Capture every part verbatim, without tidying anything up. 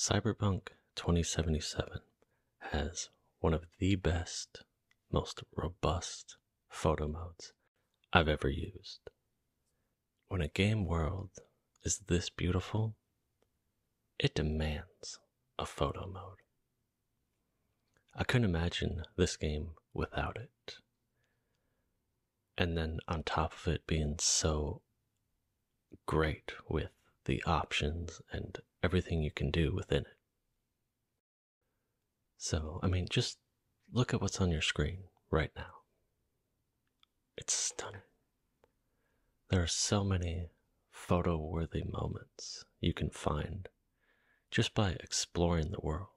Cyberpunk twenty seventy-seven has one of the best, most robust photo modes I've ever used. When a game world is this beautiful, it demands a photo mode. I couldn't imagine this game without it. And then on top of it being so great with the options and everything you can do within it. So, I mean, just look at what's on your screen right now. It's stunning. There are so many photo-worthy moments you can find just by exploring the world.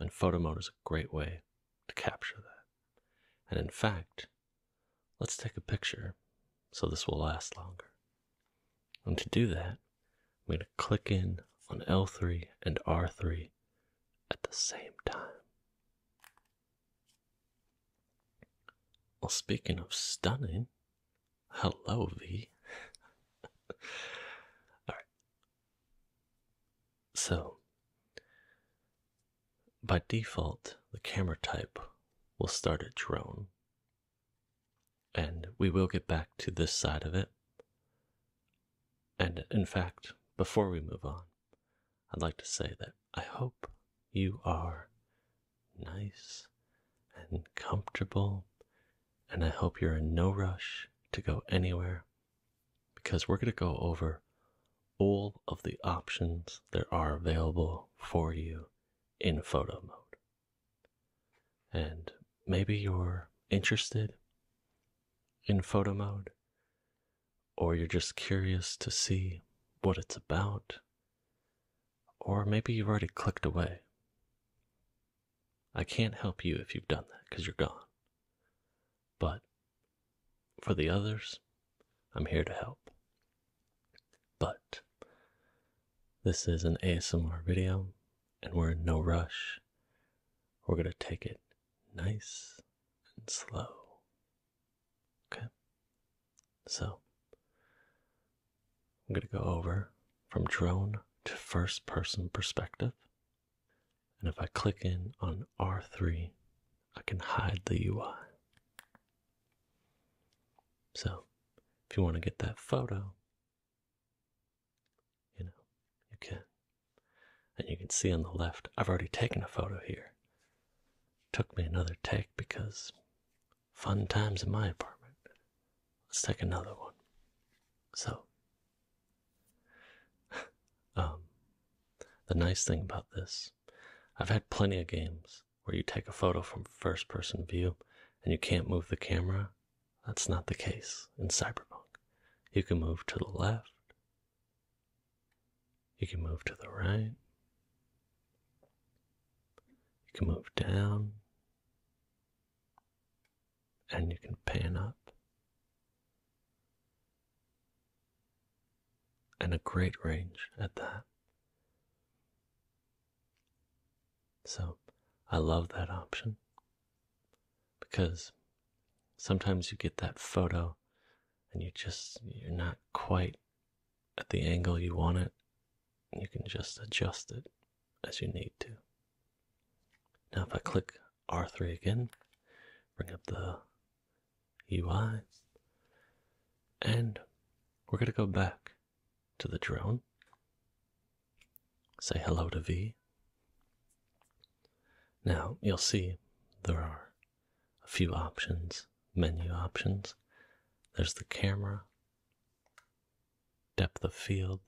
And photo mode is a great way to capture that. And in fact, let's take a picture so this will last longer. And to do that, I'm going to click in on L three and R three at the same time. Well, speaking of stunning, hello, V. Alright. So, by default, the camera type will start at drone. And we will get back to this side of it. And in fact, before we move on, I'd like to say that I hope you are nice and comfortable, and I hope you're in no rush to go anywhere, because we're going to go over all of the options that are available for you in photo mode. And maybe you're interested in photo mode, or you're just curious to see what it's about, or maybe you've already clicked away. I can't help you if you've done that, because you're gone. But for the others, I'm here to help. But this is an A S M R video, and we're in no rush. We're going to take it nice and slow. Okay? So, I'm going to go over from drone to first person perspective. And if I click in on R three, I can hide the U I. So if you want to get that photo, you know, you can. And you can see on the left, I've already taken a photo here. Took me another take because fun times in my apartment. Let's take another one. So. Um, the nice thing about this, I've had plenty of games where you take a photo from first person view and you can't move the camera. That's not the case in Cyberpunk. You can move to the left. You can move to the right. You can move down. And you can pan up. And a great range at that. So, I love that option. Because sometimes you get that photo and you just, you're not quite at the angle you want it. And you can just adjust it as you need to. Now if I click R three again, bring up the U I. And we're going to go back to the drone, say hello to V. Now you'll see there are a few options, menu options. There's the camera, depth of field,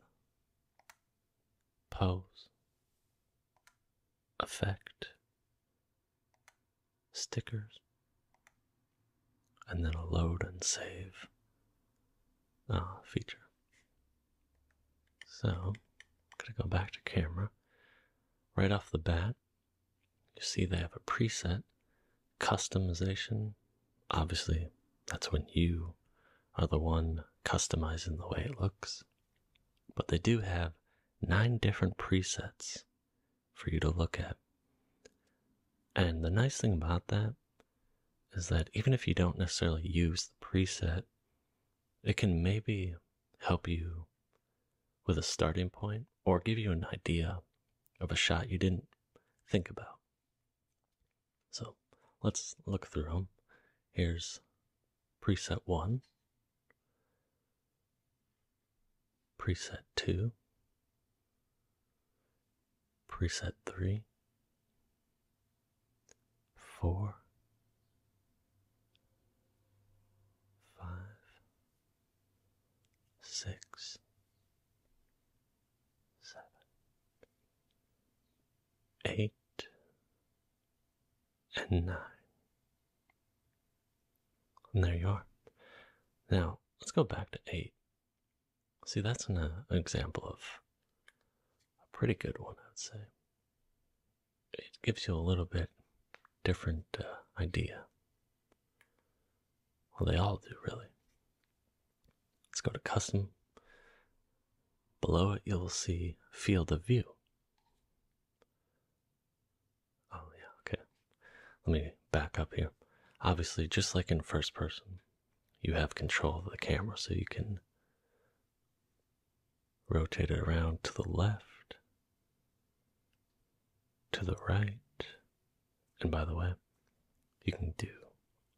pose, effect, stickers, and then a load and save uh, feature. So, I'm going to go back to camera. Right off the bat, you see they have a preset, customization. Obviously, that's when you are the one customizing the way it looks. But they do have nine different presets for you to look at. And the nice thing about that is that even if you don't necessarily use the preset, it can maybe help you with a starting point, or give you an idea of a shot you didn't think about. So let's look through them. Here's preset one, preset two, preset three, four, five, six, seven, eight, and nine. And there you are. Now, let's go back to eight. See, that's an, uh, an example of a pretty good one, I'd say. It gives you a little bit different uh, idea. Well, they all do, really. Let's go to Custom. Below it, you'll see Field of View. Oh, yeah, okay. Let me back up here. Obviously, just like in first person, you have control of the camera, so you can rotate it around to the left, to the right, and by the way, you can do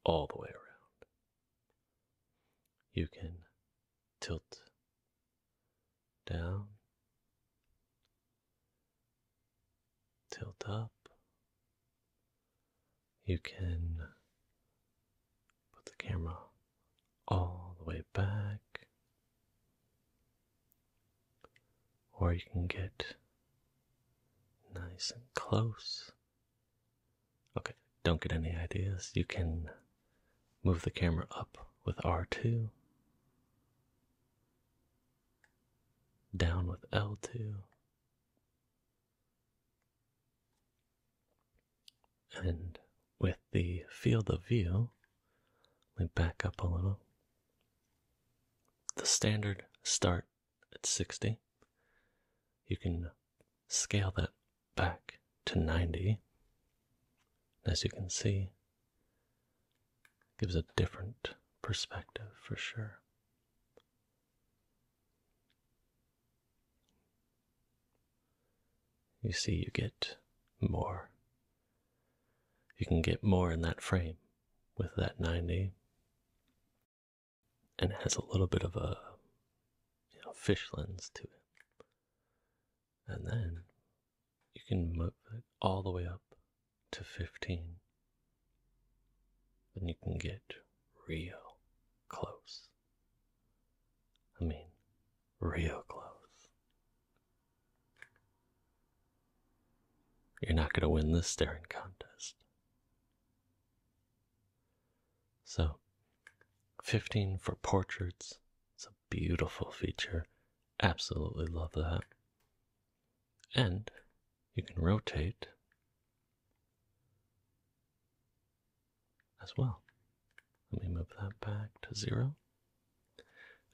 all the way around. You can tilt down, tilt up, you can put the camera all the way back, or you can get nice and close. Okay, don't get any ideas. You can move the camera up with R two, down with L two, and with the field of view, let me back up a little. The standard start at sixty. You can scale that back to ninety. As you can see, it gives a different perspective for sure. You see, you get more. You can get more in that frame with that ninety. And it has a little bit of a, you know, fish lens to it. And then you can move it all the way up to fifteen. And you can get real close. I mean, real close. You're not going to win this staring contest. So, fifteen for portraits. It's a beautiful feature. Absolutely love that. And you can rotate as well. Let me move that back to zero.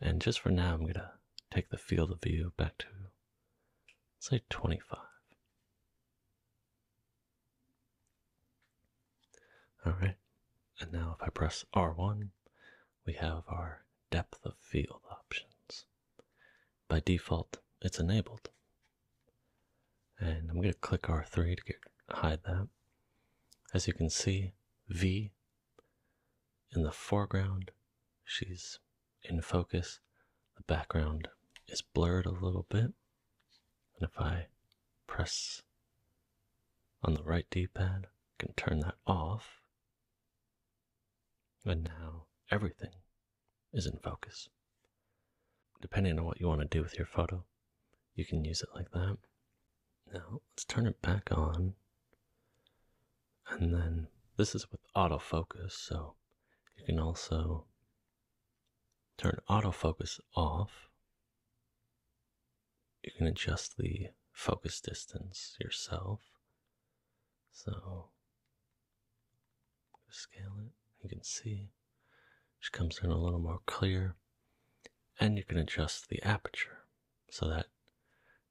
And just for now, I'm going to take the field of view back to, say, twenty-five. All right. And now if I press R one, we have our depth of field options. By default, it's enabled. And I'm going to click R three to get, hide that. As you can see, V in the foreground, she's in focus. The background is blurred a little bit. And if I press on the right D-pad, I can turn that off. And now everything is in focus. Depending on what you want to do with your photo, you can use it like that. Now, let's turn it back on, and then this is with autofocus, so you can also turn autofocus off. You can adjust the focus distance yourself, so scale it, you can see, which comes in a little more clear, and you can adjust the aperture, so that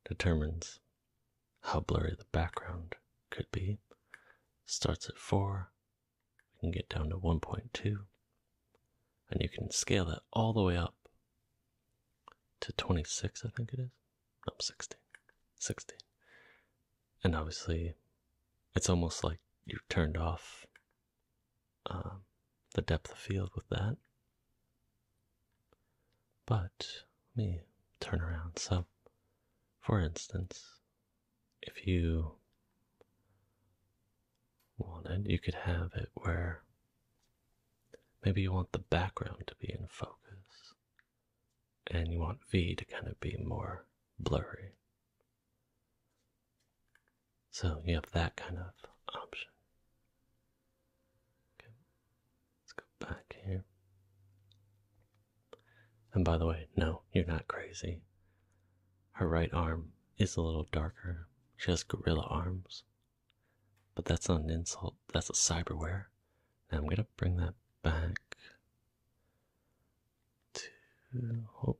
determines how blurry the background could be. Starts at four, we can get down to one point two, and you can scale that all the way up to twenty-six, I think it is. No, sixteen. sixteen. and obviously it's almost like you've turned off um, the depth of field with that. But let me turn around. So, for instance, if you wanted, you could have it where maybe you want the background to be in focus, and you want V to kind of be more blurry. So you have that kind of option. Okay, let's go back here. And by the way, no, you're not crazy. Her right arm is a little darker. She has gorilla arms. But that's not an insult, that's a cyberware. Now I'm gonna bring that back to, oh,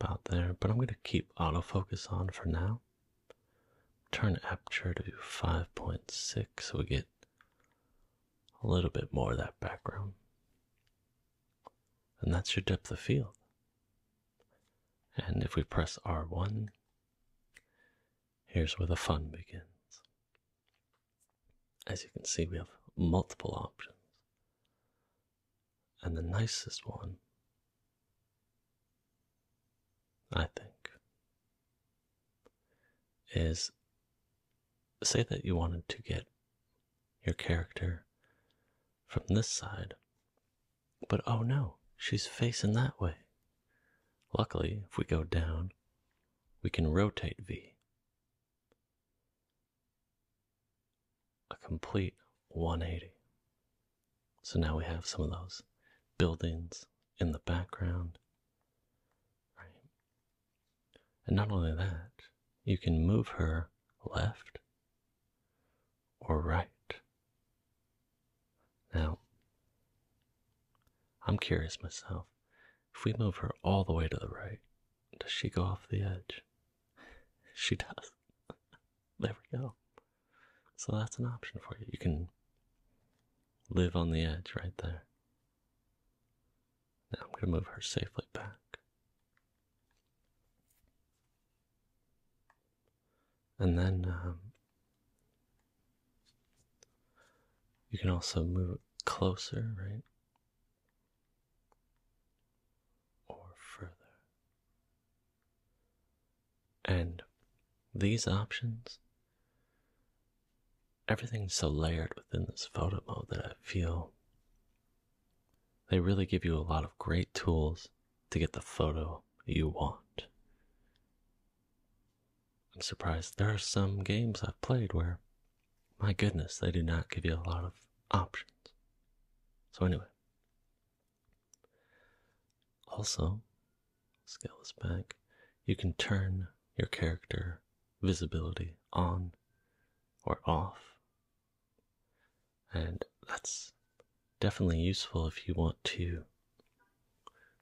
about there, but I'm gonna keep autofocus on for now. Turn aperture to five point six so we get a little bit more of that background. And that's your depth of field. And if we press R one, here's where the fun begins. As you can see, we have multiple options. And the nicest one, I think, is, say that you wanted to get your character from this side, but oh no, she's facing that way. Luckily, if we go down, we can rotate V. A complete one eighty. So now we have some of those buildings in the background. Right? And not only that, you can move her left or right. Now, I'm curious myself, if we move her all the way to the right, does she go off the edge? She does. There we go. So that's an option for you. You can live on the edge right there. Now I'm going to move her safely back. And then um, you can also move it closer, right? Or further. And these options, everything's so layered within this photo mode that I feel they really give you a lot of great tools to get the photo you want. I'm surprised there are some games I've played where, my goodness, they do not give you a lot of options. So anyway. Also, scale this back, you can turn your character visibility on or off. And that's definitely useful if you want to,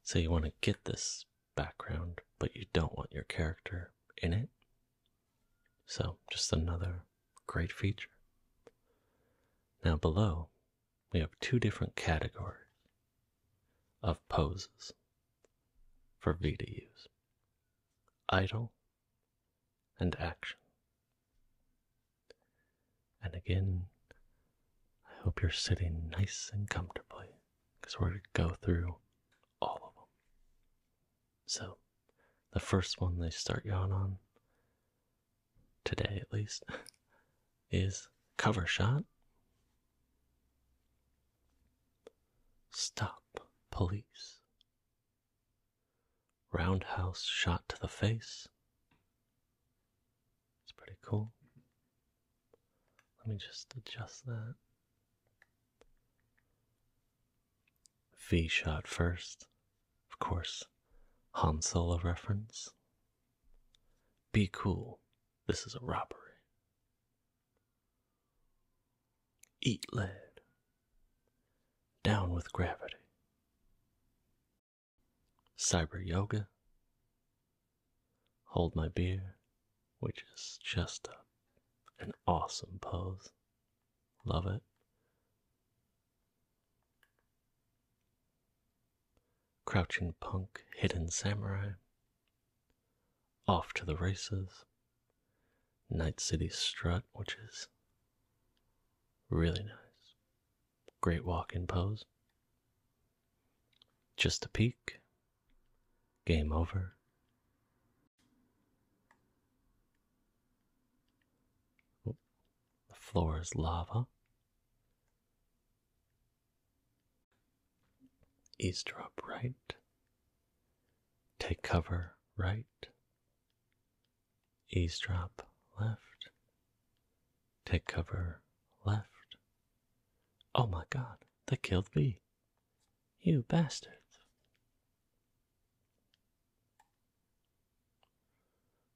say you want to get this background, but you don't want your character in it. So just another great feature. Now below, we have two different categories of poses for V to use. Idle and action. And again, hope you're sitting nice and comfortably, because we're going to go through all of them. So, the first one they start you on, on today at least, is cover shot, stop police, roundhouse shot to the face. It's pretty cool. Let me just adjust that. V shot first, of course, Han Solo reference. Be cool, this is a robbery. Eat lead. Down with gravity. Cyber yoga. Hold my beer, which is just a, an awesome pose. Love it. Crouching punk, hidden samurai, off to the races, Night City strut, which is really nice. Great walk-in pose. Just a peek. Game over. Oop. The floor is lava. Eavesdrop right. Take cover right. Eavesdrop left. Take cover left. Oh my god, they killed me. You bastards.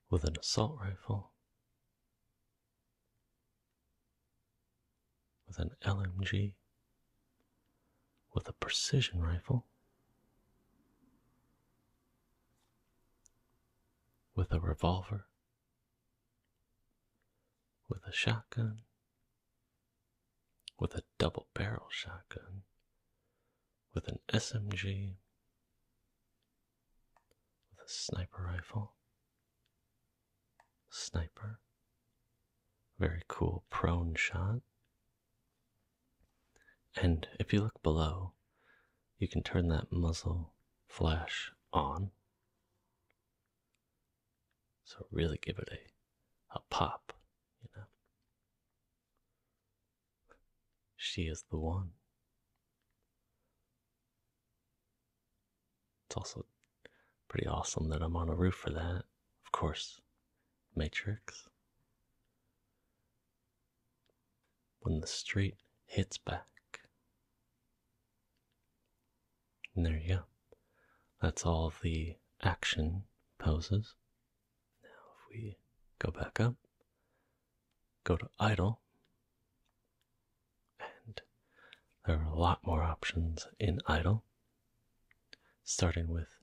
With an assault rifle. With an L M G. With a precision rifle. With a revolver. With a shotgun. With a double barrel shotgun. With an S M G. With a sniper rifle. Sniper. Very cool prone shot. And if you look below, you can turn that muzzle flash on. So really give it a, a pop, you know. She is the one. It's also pretty awesome that I'm on a roof for that. Of course, Matrix. When the street hits back. And there you go. That's all the action poses. Now if we go back up, go to idle, and there are a lot more options in idle, starting with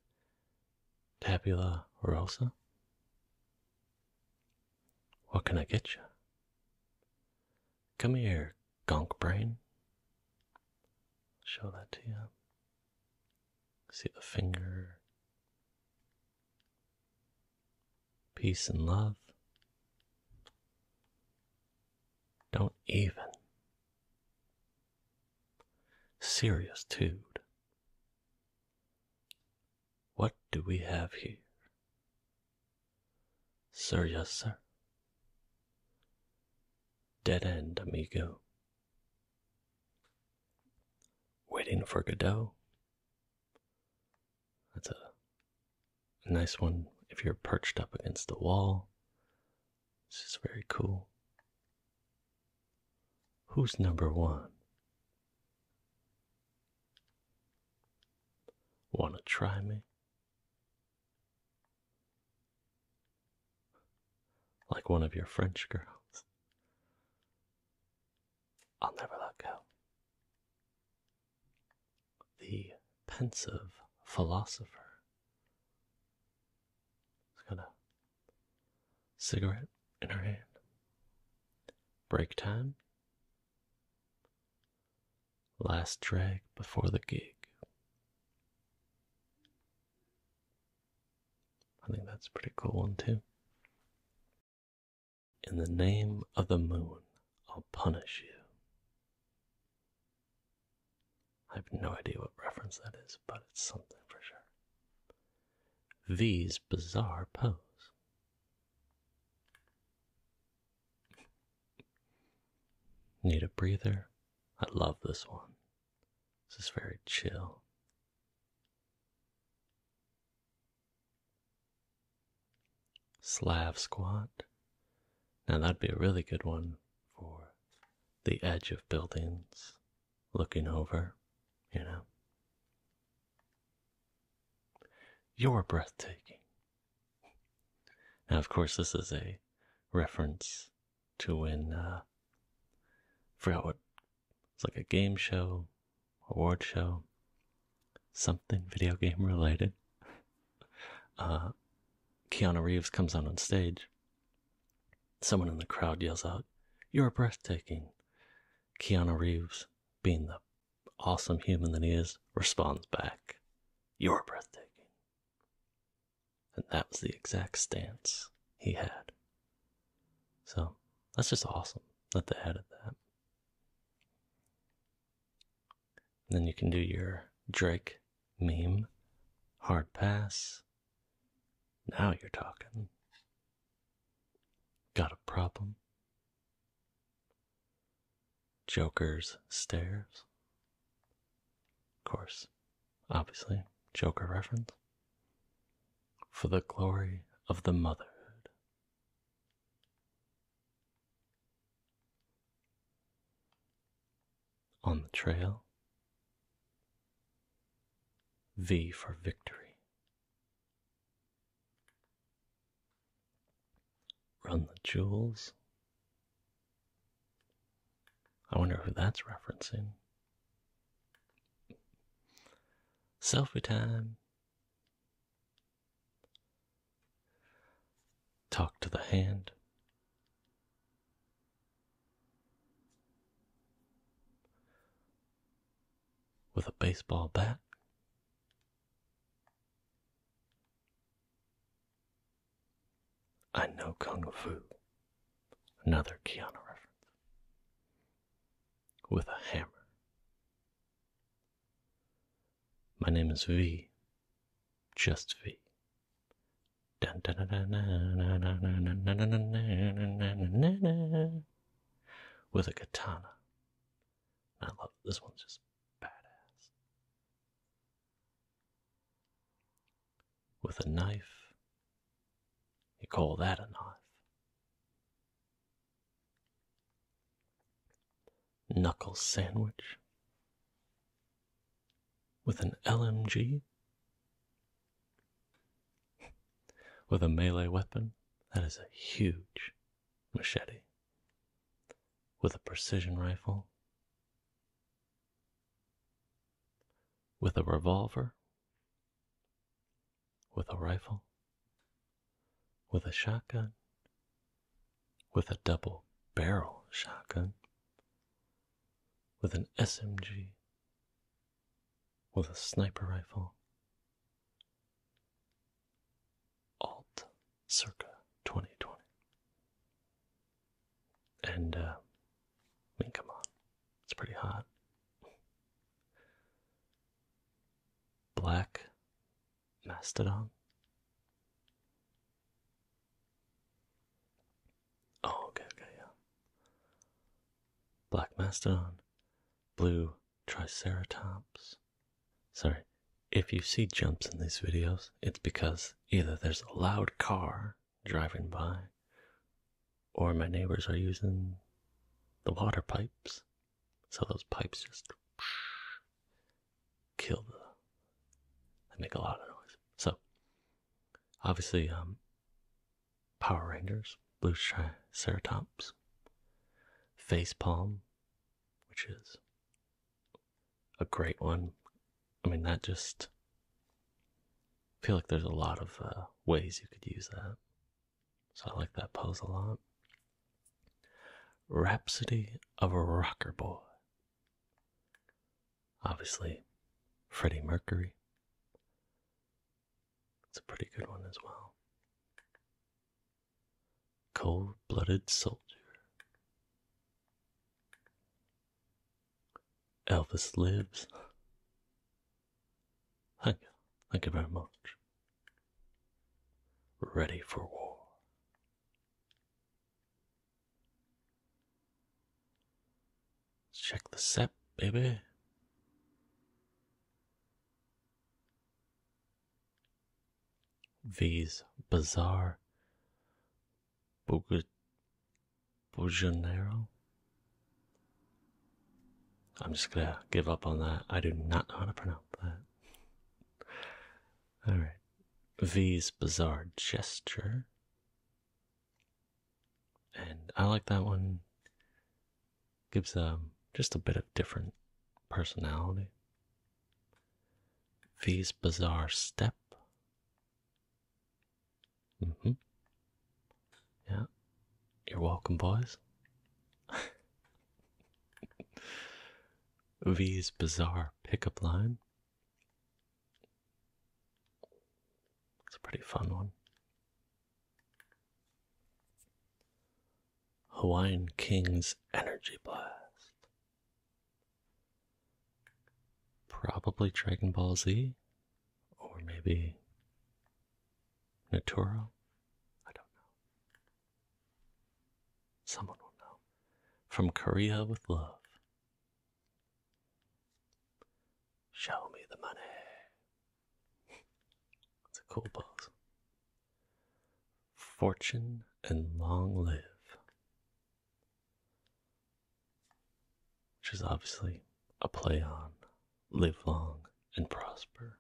tabula rasa. What can I get you? Come here, gonk brain. Show that to you. See the finger. Peace and love. Don't even. Serious dude. What do we have here? Sir, yes, sir. Dead end, amigo. Waiting for Godot. That's a nice one if you're perched up against the wall. This is very cool. Who's number one? Wanna try me? Like one of your French girls. I'll never let go. The pensive philosopher. She's got a cigarette in her hand. Break time. Last drag before the gig. I think that's a pretty cool one too. In the name of the moon, I'll punish you. I have no idea what reference that is, but it's something for sure. V's bizarre pose. Need a breather? I love this one. This is very chill. Slav squat. Now that'd be a really good one for the edge of buildings, looking over. You know, you're breathtaking. Now, of course, this is a reference to when, uh, I forgot what, it's like a game show, award show, something video game related. Uh, Keanu Reeves comes out on stage. Someone in the crowd yells out, "You're breathtaking." Keanu Reeves, being the awesome human that he is, responds back, "You're breathtaking." And that was the exact stance he had. So that's just awesome that they added that. And then you can do your Drake meme, hard pass. Now you're talking. Got a problem. Joker's stairs. Of course, obviously, Joker reference. For the glory of the motherhood. On the trail. V for victory. Run the jewels. I wonder who that's referencing. Selfie time. Talk to the hand. With a baseball bat. I know Kung Fu. Another Keanu reference. With a hammer. My name is V. Just V. Dun dun dun dun dun dun dun dun dun dun. With a katana. I love it. This one's just badass. With a knife. You call that a knife. Knuckle sandwich. With an L M G. With a melee weapon. That is a huge machete. With a precision rifle. With a revolver. With a rifle. With a shotgun, with a double barrel shotgun, with an S M G, with a sniper rifle, alt circa twenty twenty. And, uh, I mean, come on, it's pretty hot. Black Mastodon. Oh, okay, okay, yeah. Black Mastodon, blue Triceratops. Sorry, if you see jumps in these videos, it's because either there's a loud car driving by, or my neighbors are using the water pipes. So those pipes just kill the... They make a lot of noise. So, obviously, um, Power Rangers. Blue Triceratops, facepalm, which is a great one. I mean, that just, I feel like there's a lot of uh, ways you could use that. So I like that pose a lot. Rhapsody of a Rocker Boy. Obviously, Freddie Mercury. It's a pretty good one as well. Cold-blooded soldier. Elvis lives. Thank you. Thank you very much. Ready for war. Let's check the set, baby. V's bizarre. Bojanero. I'm just gonna give up on that. I do not know how to pronounce that. Alright. V's bizarre gesture. And I like that one. Gives um just a bit of different personality. V's bizarre step. Mm-hmm. Yeah, you're welcome, boys. V's bizarre pickup line. It's a pretty fun one. Hawaiian King's Energy Blast. Probably Dragon Ball Z, or maybe Naruto. I don't know. Someone will know. From Korea with love. Show me the money. It's a cool pose. Fortune and long live. Which is obviously a play on live long and prosper.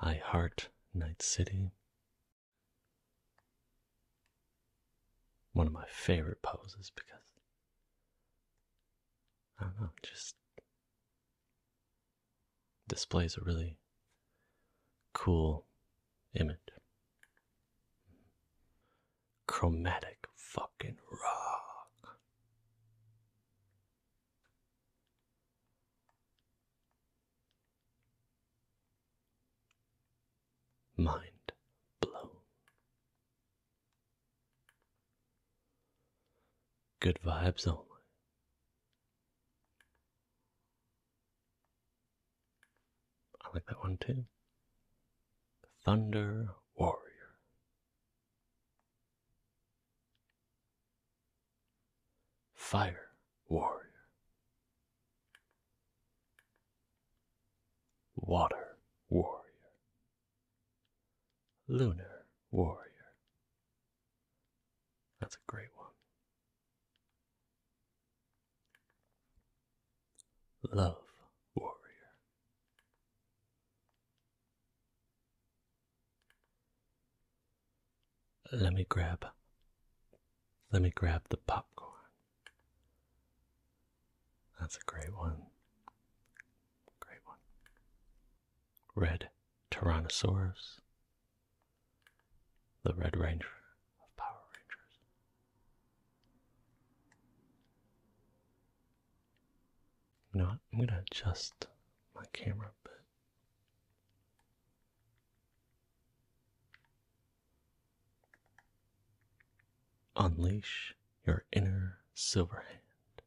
I heart Night City. One of my favorite poses because, I don't know, just displays a really cool image. Chromatic fucking rock. Mind blown. Good vibes only. I like that one too. Thunder Warrior. Fire Warrior. Water Warrior. Lunar Warrior. That's a great one. Love Warrior. Let me grab, let me grab the popcorn. That's a great one. Great one. Red Tyrannosaurus. The Red Ranger of Power Rangers. You know what? I'm gonna adjust my camera a bit. Unleash your inner Silverhand.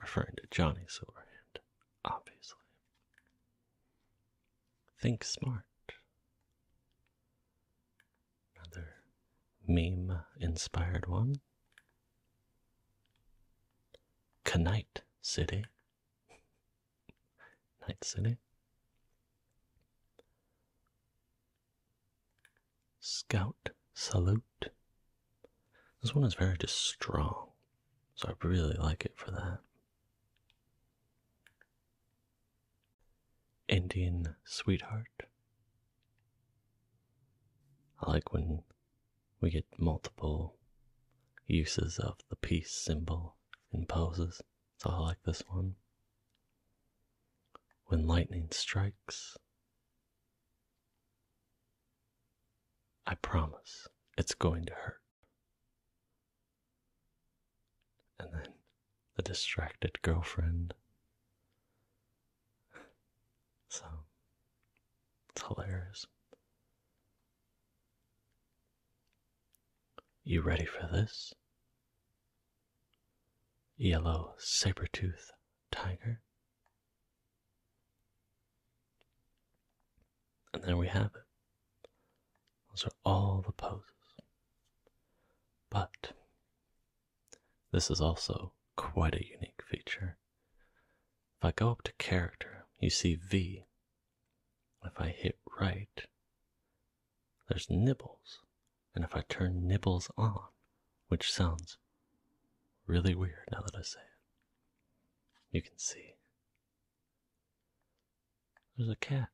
Referring to Johnny Silverhand, obviously. Think smart. Meme-inspired one. Knight City. Night City. Scout Salute. This one is very just strong, so I really like it for that. Indian Sweetheart. I like when we get multiple uses of the peace symbol in poses, so I like this one. When lightning strikes, I promise it's going to hurt. And then the distracted girlfriend. So, it's hilarious. You ready for this? Yellow saber-toothed tiger. And there we have it. Those are all the poses. But this is also quite a unique feature. If I go up to character, you see V. If I hit right, there's nibbles. And if I turn nibbles on, which sounds really weird now that I say it, you can see there's a cat.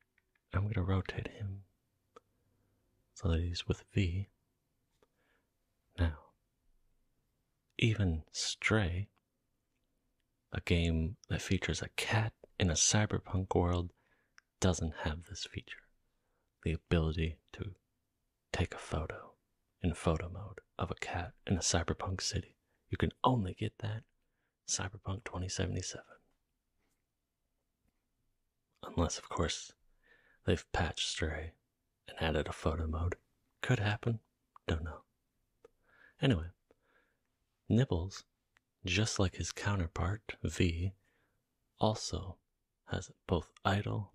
I'm going to rotate him so that he's with V. Now, even Stray, a game that features a cat in a cyberpunk world, doesn't have this feature, the ability to take a photo in photo mode of a cat in a cyberpunk city. You can only get that Cyberpunk twenty seventy-seven. Unless, of course, they've patched Stray and and added a photo mode. Could happen. Don't know. Anyway, Nibbles, just like his counterpart, V, also has both idle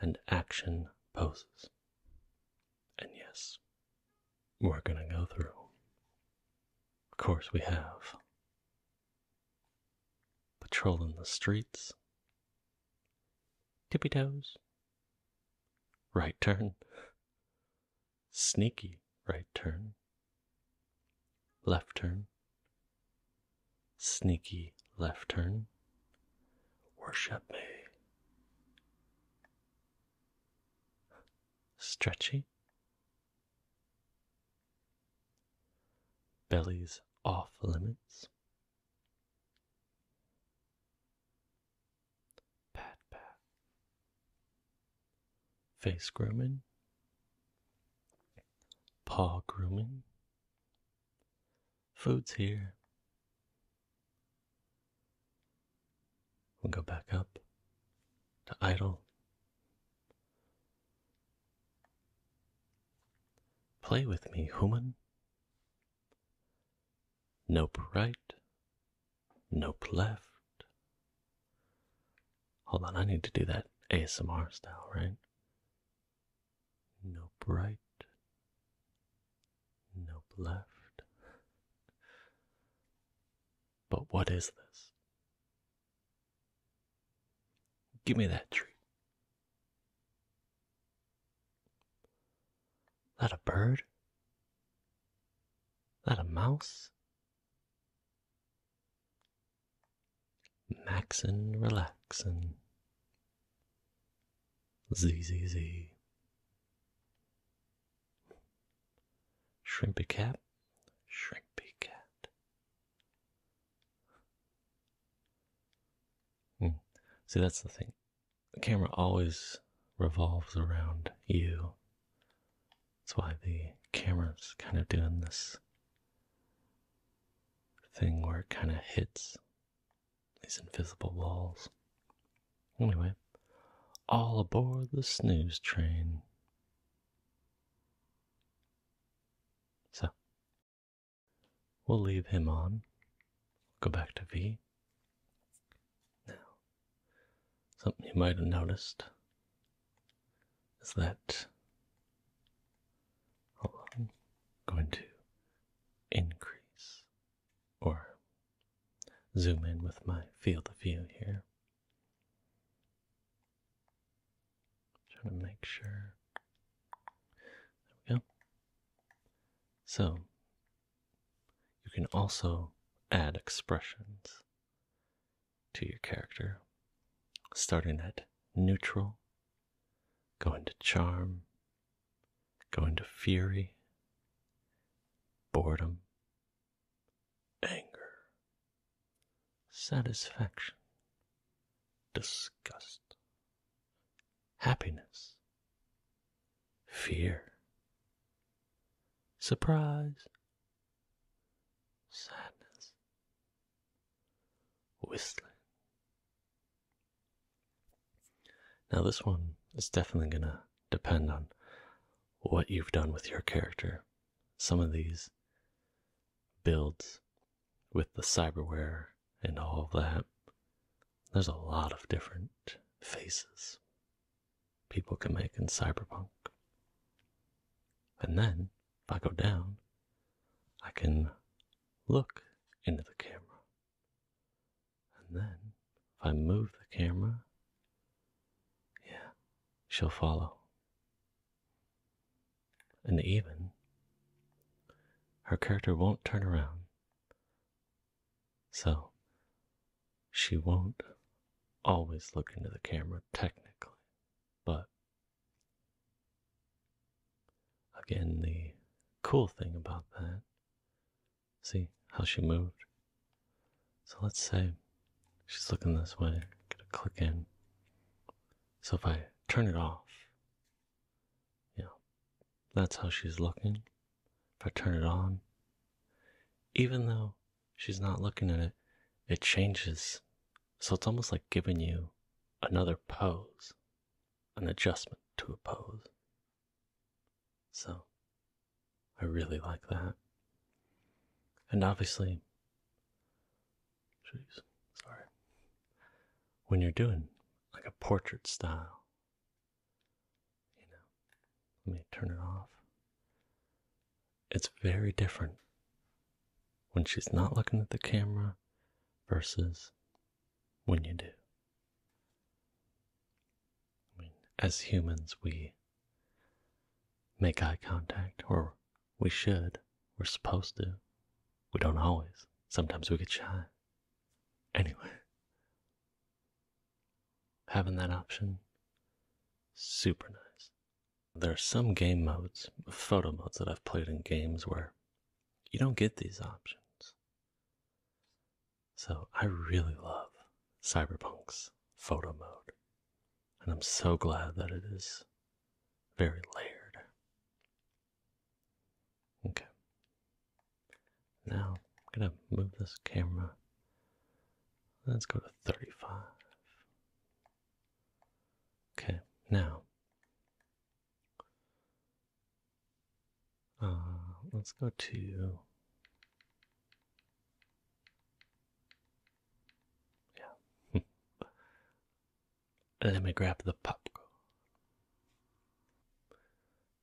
and action poses. And yes, we're gonna go through. Of course we have Patrolling the Streets, Tippy Toes, Right Turn, Sneaky Right Turn, Left Turn, Sneaky Left Turn, Worship Me, Stretchy, Bellies Off Limits, Pat Pat, Face Grooming, Paw Grooming, Food's Here. We'll go back up to idle. Play with me, human. Nope right. Nope left. Hold on, I need to do that A S M R style, right? Nope right. Nope left. But what is this? Give me that tree. That a bird? That a mouse? Maxin' relaxin'. Z Z Z. Shrimpy cat. Shrimpy cat. Hmm. See, that's the thing. The camera always revolves around you. That's why the camera's kind of doing this thing where it kind of hits these invisible walls. Anyway, all aboard the snooze train. So, we'll leave him on. Go back to V. Now, something you might have noticed is that, hold on, going to increase or zoom in with my field of view here. Trying to make sure. There we go. So, you can also add expressions to your character, starting at neutral, going to charm, going to fury, boredom, anger, satisfaction, disgust, happiness, fear, surprise, sadness, whistling. Now this one is definitely going to depend on what you've done with your character. Some of these builds with the cyberware and all of that, there's a lot of different faces people can make in Cyberpunk. And then, if I go down, I can look into the camera. And then, if I move the camera, yeah, she'll follow. And even, her character won't turn around. So, she won't always look into the camera, technically, but again, the cool thing about that, see how she moved? So let's say she's looking this way, gonna click in. So if I turn it off, yeah, that's how she's looking. If I turn it on, even though she's not looking at it, it changes. So it's almost like giving you another pose, an adjustment to a pose. So I really like that. And obviously, geez, sorry, when you're doing like a portrait style, you know, let me turn it off. It's very different when she's not looking at the camera versus when you do. I mean, as humans, we make eye contact, or we should. We're supposed to. We don't always. Sometimes we get shy. Anyway, having that option, super nice. There are some game modes, photo modes that I've played in games where you don't get these options. So I really love Cyberpunk's photo mode, and I'm so glad that it is very layered. Okay, now I'm going to move this camera, let's go to thirty-five, okay, now, uh, let's go to, yeah, let me grab the popcorn.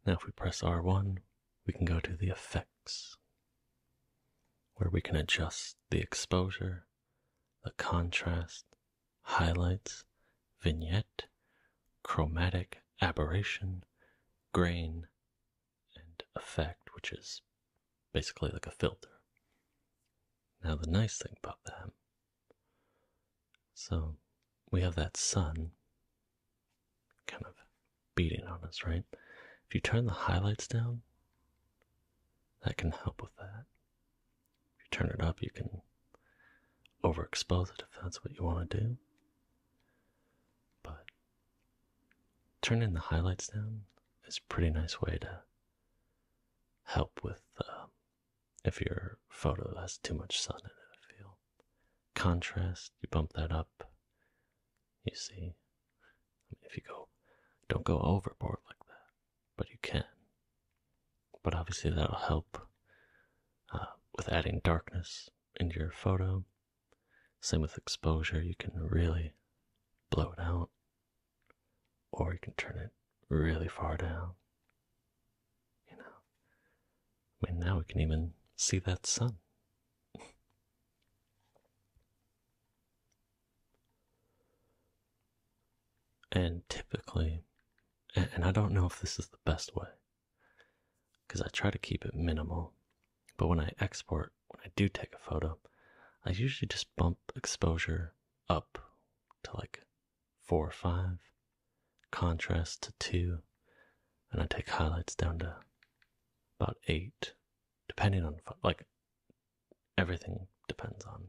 Now if we press R one, we can go to the effects, where we can adjust the exposure, the contrast, highlights, vignette, chromatic aberration, grain, and effect, which is basically like a filter. Now the nice thing about that, so we have that sun kind of beating on us, right? If you turn the highlights down, that can help with that. If you turn it up, you can overexpose it if that's what you want to do. But turning the highlights down is a pretty nice way to help with uh, if your photo has too much sun in it, I feel. Contrast, you bump that up. You see, I mean, if you go, don't go overboard like that, but you can. But obviously that'll help uh, with adding darkness into your photo. Same with exposure, you can really blow it out, or you can turn it really far down, you know. I mean, now we can even see that sun. And typically, and I don't know if this is the best way, because I try to keep it minimal, but when I export, when I do take a photo, I usually just bump exposure up to like four or five, contrast to two, and I take highlights down to about eight, depending on, like, everything depends on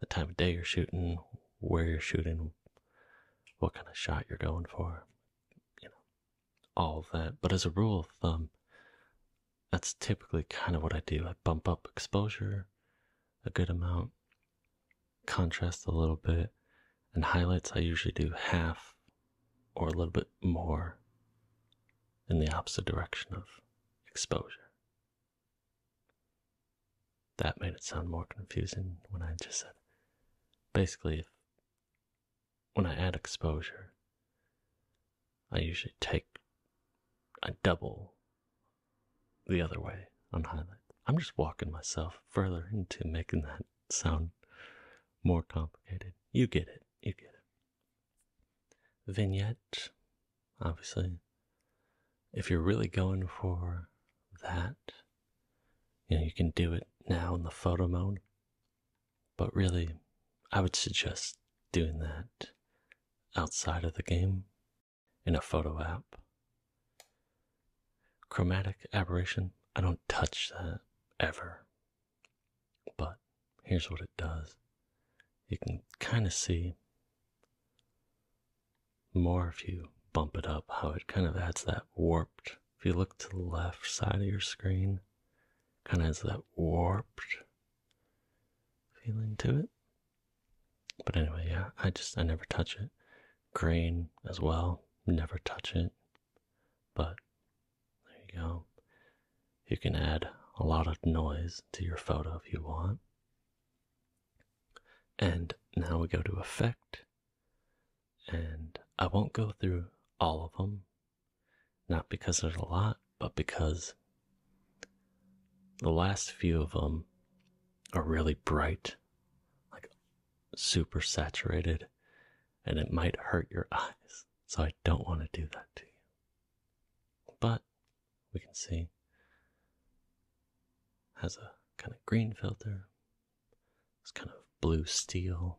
the time of day you're shooting, where you're shooting, what kind of shot you're going for, you know, all of that. But as a rule of thumb, that's typically kind of what I do. I bump up exposure a good amount, contrast a little bit, and highlights I usually do half or a little bit more in the opposite direction of exposure. That made it sound more confusing when I just said it. Basically, if, when I add exposure, I usually take a double the other way on highlight. I'm just walking myself further into making that sound more complicated. You get it. You get it. Vignette, obviously. If you're really going for that, you know, you can do it now in the photo mode. But really, I would suggest doing that outside of the game in a photo app. Chromatic aberration, I don't touch that ever, but here's what it does. You can kind of see more if you bump it up, how it kind of adds that warped, if you look to the left side of your screen, kind of has that warped feeling to it. But anyway, yeah, I just, I never touch it. Grain as well, never touch it, but go. You can add a lot of noise to your photo if you want. And now we go to effect, and I won't go through all of them, not because there's a lot, but because the last few of them are really bright, like super saturated, and it might hurt your eyes, so I don't want to do that to you. But we can see has a kind of green filter, it's kind of blue steel.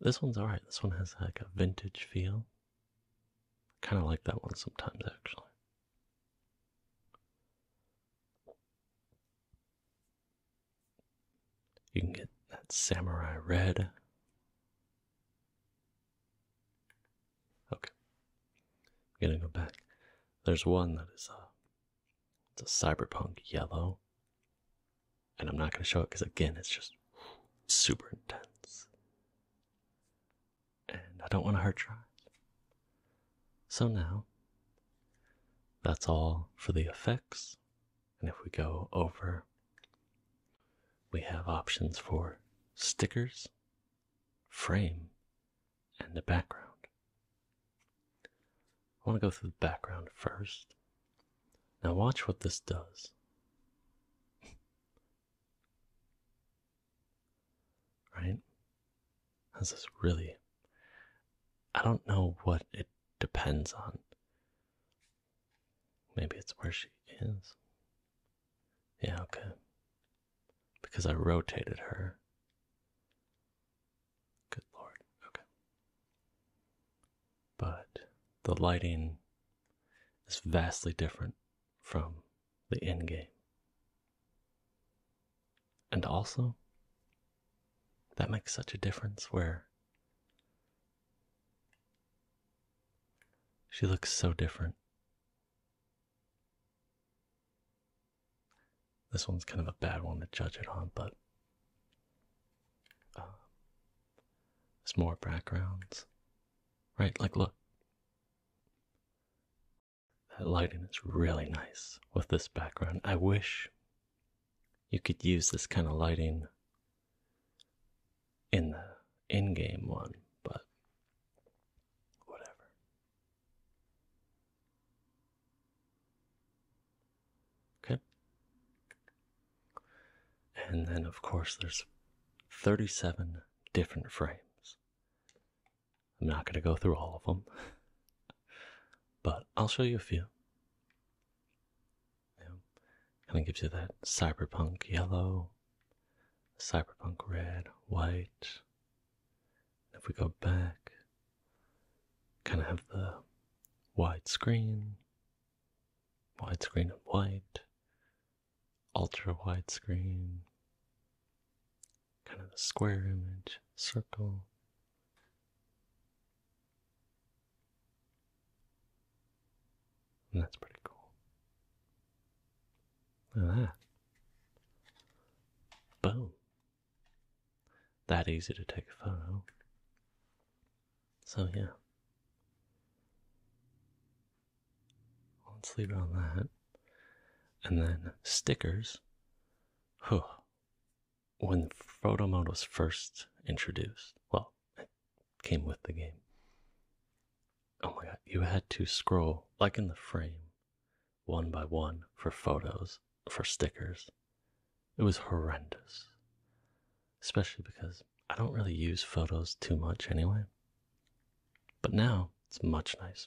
This one's alright. This one has like a vintage feel. I kind of like that one sometimes, actually. You can get that samurai red. Okay. I'm gonna go back. There's one that is a, it's a cyberpunk yellow. And I'm not gonna show it because, again, it's just super intense. And I don't want to hurt your eyes. So now, that's all for the effects. And if we go over, we have options for stickers, frame, and the background. I want to go through the background first. Now watch what this does. Right? This is really, I don't know what it depends on. Maybe it's where she is. Yeah, okay. Because I rotated her. Good lord, okay. But the lighting is vastly different from the end game. And also, that makes such a difference where she looks so different. This one's kind of a bad one to judge it on, but uh, there's more backgrounds, right? Like, look, that lighting is really nice with this background. I wish you could use this kind of lighting in the in-game one, but whatever. Okay. And then, of course, there's thirty-seven different frames. I'm not going to go through all of them, but I'll show you a few. Yeah. Kind of gives you that cyberpunk yellow, cyberpunk red, white. If we go back, kind of have the widescreen, widescreen and white, ultra widescreen, kind of the square image, circle. And that's pretty cool. Look at that. Boom. That easy to take a photo. So yeah. Let's leave it on that. And then stickers. Whew. When photo mode was first introduced, well, it came with the game. Oh my god, you had to scroll, like in the frame, one by one for photos, for stickers. It was horrendous. Especially because I don't really use photos too much anyway. But now it's much nicer.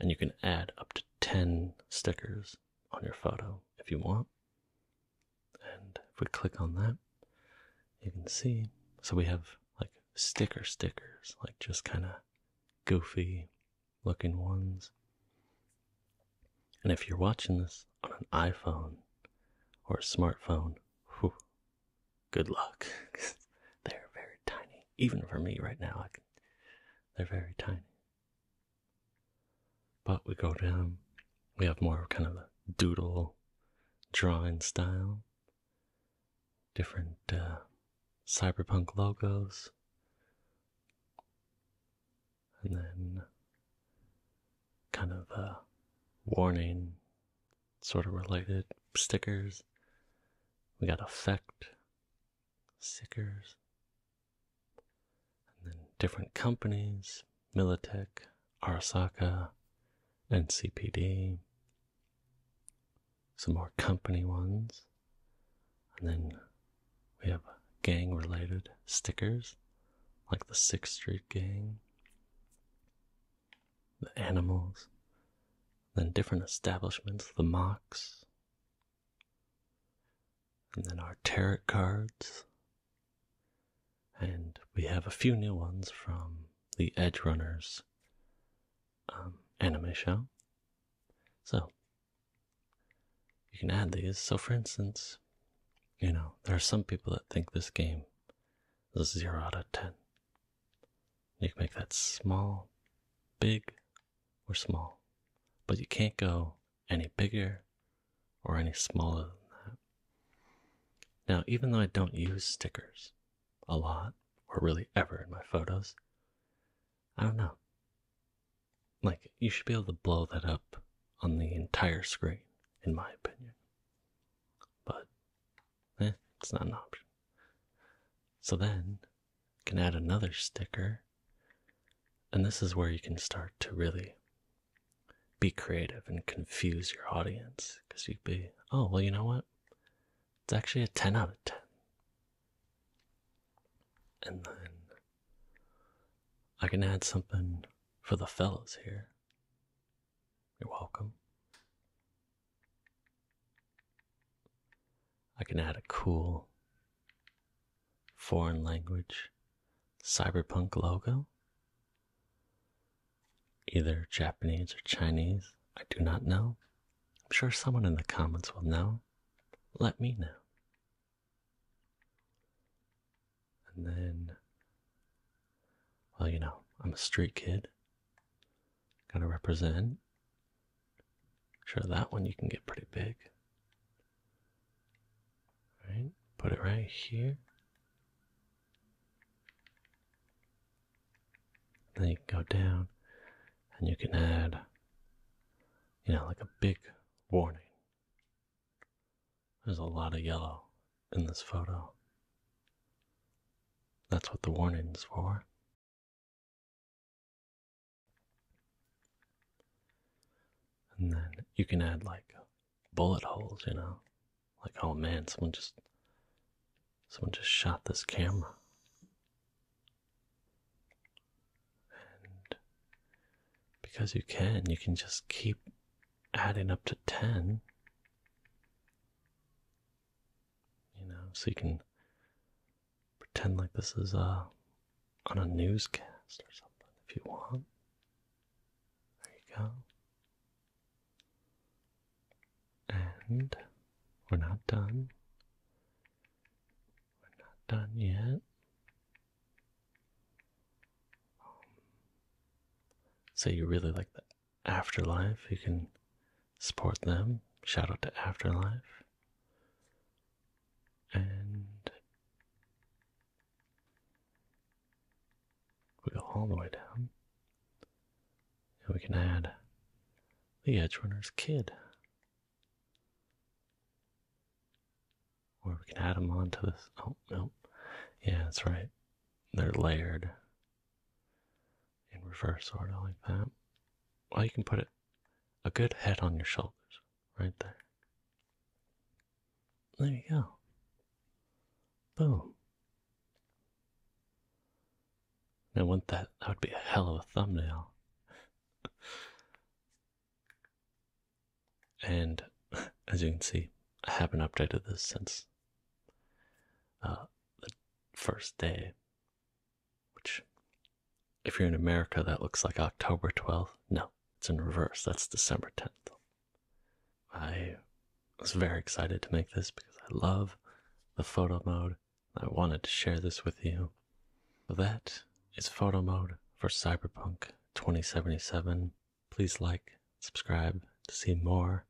And you can add up to ten stickers on your photo if you want. And if we click on that, you can see. So we have like sticker stickers, like just kind of goofy looking ones. And if you're watching this on an iPhone or a smartphone, good luck. They're very tiny. Even for me right now, I can, they're very tiny. But we go down. We have more kind of a doodle drawing style. Different uh, cyberpunk logos. And then kind of a warning sort of related. Stickers. We got effect stickers. And then different companies. Militech, Arasaka, N C P D. Some more company ones. And then we have gang related stickers, like the Sixth Street Gang, the animals, then different establishments, the mocks, and then our tarot cards. And we have a few new ones from the Edgerunners um, anime show. So you can add these. So for instance, you know, there are some people that think this game is a zero out of ten. You can make that small, big, or small. But you can't go any bigger or any smaller than that. Now, even though I don't use stickers a lot, or really ever in my photos, I don't know. Like, you should be able to blow that up on the entire screen, in my opinion. But, eh, it's not an option. So then, you can add another sticker, and this is where you can start to really be creative and confuse your audience, because you'd be, oh, well, you know what? It's actually a ten out of ten. And then I can add something for the fellas here. You're welcome. I can add a cool foreign language cyberpunk logo. Either Japanese or Chinese, I do not know. I'm sure someone in the comments will know. Let me know. And then, well, you know, I'm a street kid. Gotta represent. I'm sure that one you can get pretty big. All right, put it right here. Then you can go down. And you can add, you know, like a big warning. There's a lot of yellow in this photo. That's what the warning's for. And then you can add like bullet holes, you know, like, oh man, someone just, someone just shot this camera. Because you can, you can just keep adding up to ten. You know, so you can pretend like this is uh, on a newscast or something if you want. There you go. And we're not done. We're not done yet. Say you really like the Afterlife, you can support them. Shout out to Afterlife. And we go all the way down. And we can add the Edgerunner's kid. Or we can add them onto this. Oh, no. Yeah, that's right. They're layered. In reverse order like that. Well, you can put it a good head on your shoulders, right there. There you go. Boom. Now, wouldn't that, that would be a hell of a thumbnail. And as you can see, I haven't updated this since uh, the first day, which, if you're in America, that looks like October twelfth. No, it's in reverse. That's December tenth. I was very excited to make this because I love the photo mode. I wanted to share this with you. So that is photo mode for Cyberpunk twenty seventy-seven. Please like, subscribe to see more.